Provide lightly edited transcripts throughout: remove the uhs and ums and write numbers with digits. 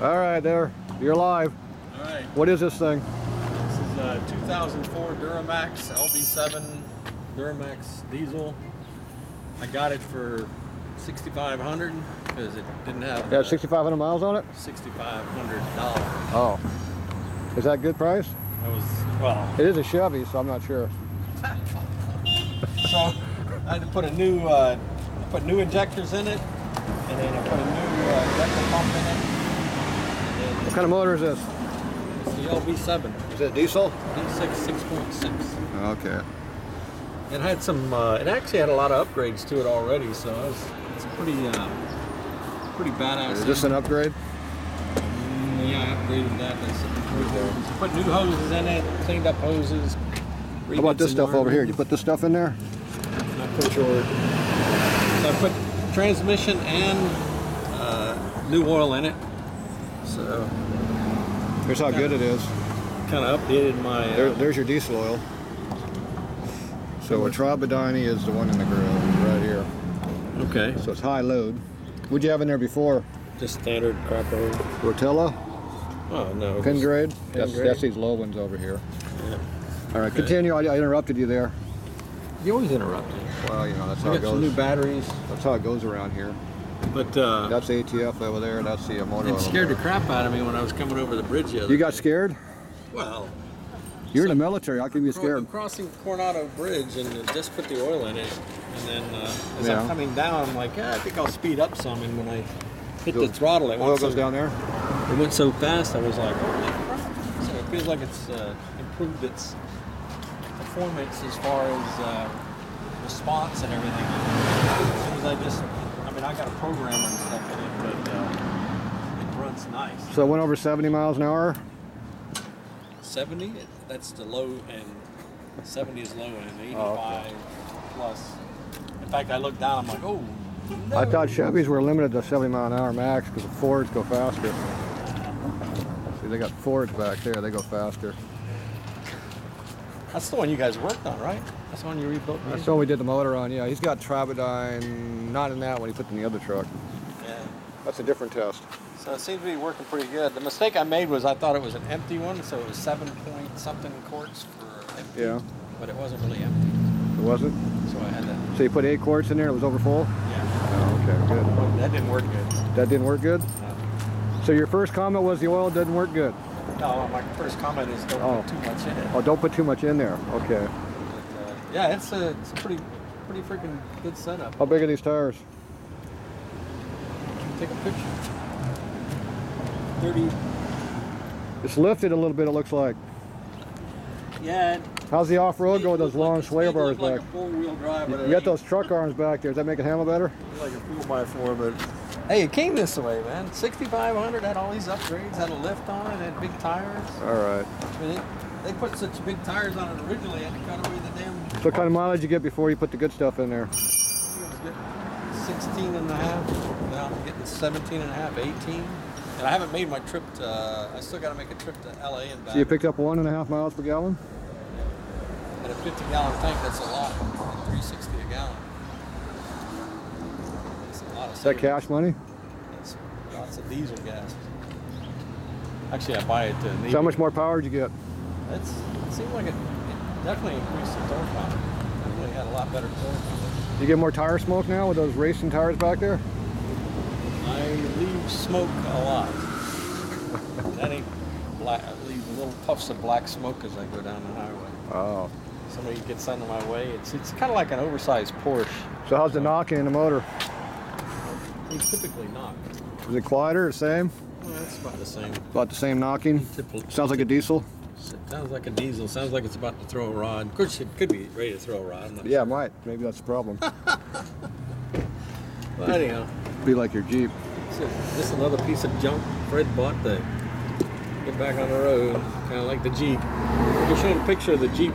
All right, there. You're live. All right. What is this thing? This is a 2004 Duramax LB7 Duramax diesel. I got it for 6,500 because it didn't have. It had 6,500 miles on it. $6,500. Oh, is that a good price? It was. Well, it is a Chevy, so I'm not sure. So I had to put a new, I put new injectors in it, and then I put a new injector pump in it. What kind of motor is this? It's the LB7. Is it diesel? D6 6.6. Okay. It had some. It actually had a lot of upgrades to it already, so it's pretty, pretty badass. Is this an upgrade? Yeah, I upgraded that. That's put new hoses in it, cleaned up hoses. How about this stuff over here? Did you put this stuff in there? Not quite sure. So I put transmission and new oil in it. So here's how good it is. Kind of updated my. There's your diesel oil. So a Trobodini is the one in the grill right here. Okay. So it's high load. What'd you have in there before? Just standard crap oil. Rotella. Oh no. Pin grade. That's these low ones over here. Yeah. All right, okay. Continue. I interrupted you there. You always interrupt me. Well, you know that's how it goes. Some new batteries. That's how it goes around here. But that's the ATF over there. That's the motor. It scared the crap out of me when I was coming over the bridge the other day. You got scared? Well, you're in the military. How can you be scared? I'm crossing Coronado Bridge and just put the oil in it, and then as I'm coming down, I'm like, yeah, I think I'll speed up some. And when I hit the throttle, it went so, goes down there. It went so fast, I was like, oh crap! So it feels like it's improved its performance as far as response and everything. As soon as I got a programmer and stuff in it, but it runs nice. So it went over 70 miles an hour? 70? That's the low end. 70 is low end. 85 plus. In fact, I looked down, I'm like, oh, no. I thought Chevys were limited to 70 mile an hour max because the Fords go faster. See, they got Fords back there. They go faster. That's the one you guys worked on, right? That's the one you rebuilt? That's the one we did the motor on, yeah. He's got TriboDyn, not in that one, he put in the other truck. Yeah. That's a different test. So it seems to be working pretty good. The mistake I made was I thought it was an empty one, so it was 7 point something quarts for empty. Yeah. But it wasn't really empty. It wasn't? So I had that. So you put 8 quarts in there and it was over full? Yeah. Oh, okay, good. Well, that didn't work good. That didn't work good? No. So your first comment was the oil didn't work good? No, my first comment is don't put too much in it. Oh, don't put too much in there. Okay. But, yeah, it's a pretty freaking good setup. How big are these tires? Take a picture. 30. It's lifted a little bit, it looks like. Yeah. How's the off-road go with those long sway bars back? Like a four-wheel drive. You got those truck arms back there. Does that make it handle better? Like a 4x4, but... Hey, it came this way, man. 6,500 had all these upgrades, had a lift on it, had big tires. All right. I mean, they put such big tires on it originally, I had to cut away the damn... So what kind of mileage you get before you put the good stuff in there? I was getting 16 and a half. Now I'm getting 17 and a half, 18. And I haven't made my trip to... I still got to make a trip to LA and back. So you picked up 1.5 miles per gallon? At a 50-gallon tank, that's a lot. $3.60 a gallon. Is that cash money? Yes, lots of diesel gas. Actually, I buy it to Navy. So how much more power did you get? It seemed like it definitely increased the torque power. It really had a lot better torque. You get more tire smoke now with those racing tires back there? I leave smoke a lot. That ain't black. I leave little puffs of black smoke as I go down the highway. Oh. Somebody gets out of my way. It's kind of like an oversized Porsche. So how's the knocking in the motor? It's typically not. Is it quieter or the same? Well, it's about the same. About the same knocking? Sounds like a diesel? Sounds like a diesel. Sounds like it's about to throw a rod. Of course, it could be ready to throw a rod. I'm not sure. It might. Maybe that's the problem. Well, anyhow. Be like your Jeep. This is another piece of junk Fred bought to get back on the road. Kind of like the Jeep. You show him a picture of the Jeep.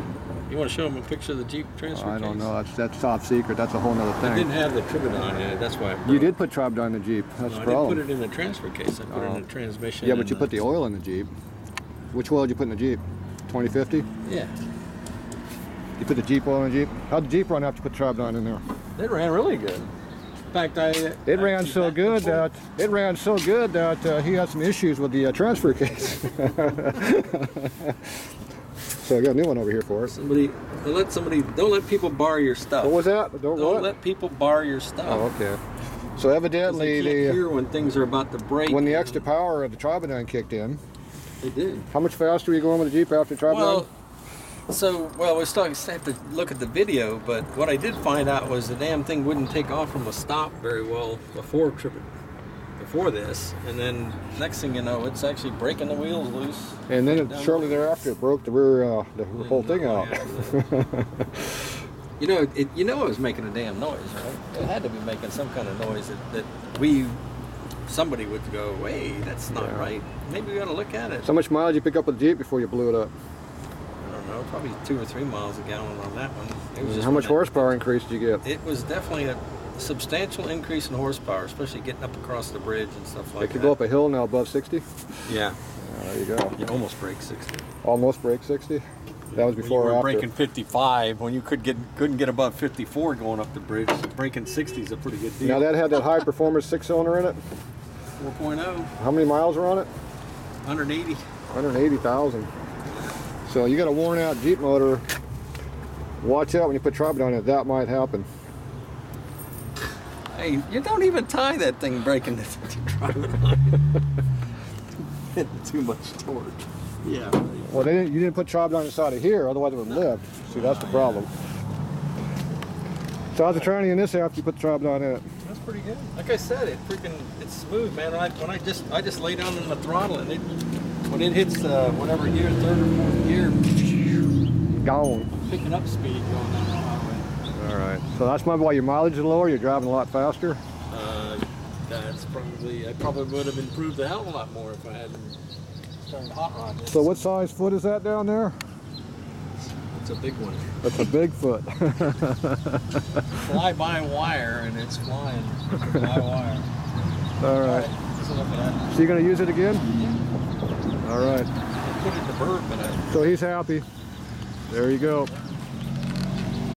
You want to show him a picture of the Jeep transfer case? I don't know. That's top secret. That's a whole other thing. I didn't have the TriboDyn in it. That's why I brought it. You did put TriboDyn in the Jeep. That's the problem. I didn't put it in the transfer case. I put it in the transmission. Yeah, but you put the oil in the Jeep. Which oil did you put in the Jeep? 2050? Yeah. You put the Jeep oil in the Jeep? How'd the Jeep run after you put TriboDyn in there? It ran really good. fact, it ran so good that he had some issues with the transfer case. So I got a new one over here for it. Don't let people borrow your stuff. What was that? Don't let people borrow your stuff. Oh, okay. So evidently, you can't hear when things are about to break. When the extra power of the TriboDyn kicked in. It did. How much faster were you going with the Jeep after TriboDyn? Well, we still have to look at the video, but what I did find out was the damn thing wouldn't take off from a stop very well before this, and then next thing you know, it's actually breaking the wheels loose. And then shortly thereafter, it broke the rear, the whole thing out. You know it was making a damn noise, right? It had to be making some kind of noise that somebody would go, hey, that's not right. Maybe we ought to look at it. So how much mileage you pick up with the Jeep before you blew it up? Probably 2 or 3 miles a gallon on that one. It was just how much horsepower increase did you get? It was definitely a substantial increase in horsepower, especially getting up across the bridge and stuff like that. It could go up a hill now above 60? Yeah. There you go. You almost break 60. Almost break 60? That was before or after? You were breaking 55 when you couldn't get above 54 going up the bridge. So breaking 60 is a pretty good deal. Now that had that high-performance six-cylinder in it? 4.0. How many miles were on it? 180. 180,000. So you got a worn out Jeep motor, watch out when you put TriboDyn on it, that might happen. Hey, you don't even tie that thing breaking the TriboDyn. Too much torque. Yeah. Well, you didn't put TriboDyn inside of here, otherwise it would have lived. See, that's the problem. Yeah. So how's the tranny in this after you put the TriboDyn in it? That's pretty good. Like I said, it's smooth, man. When I just lay down in the throttle and when it hits whatever gear, 3rd or 4th gear, gone. Picking up speed going down the highway. All right. So that's why your mileage is lower. You're driving a lot faster. That's probably. I probably would have improved a hell of a lot more if I hadn't started hot rodding. So what size foot is that down there? It's a big one. That's a big foot. Fly by wire, and it's flying. Fly wire. All right. So, look at that. So you're gonna use it again? Yeah. All right. So he's happy. There you go.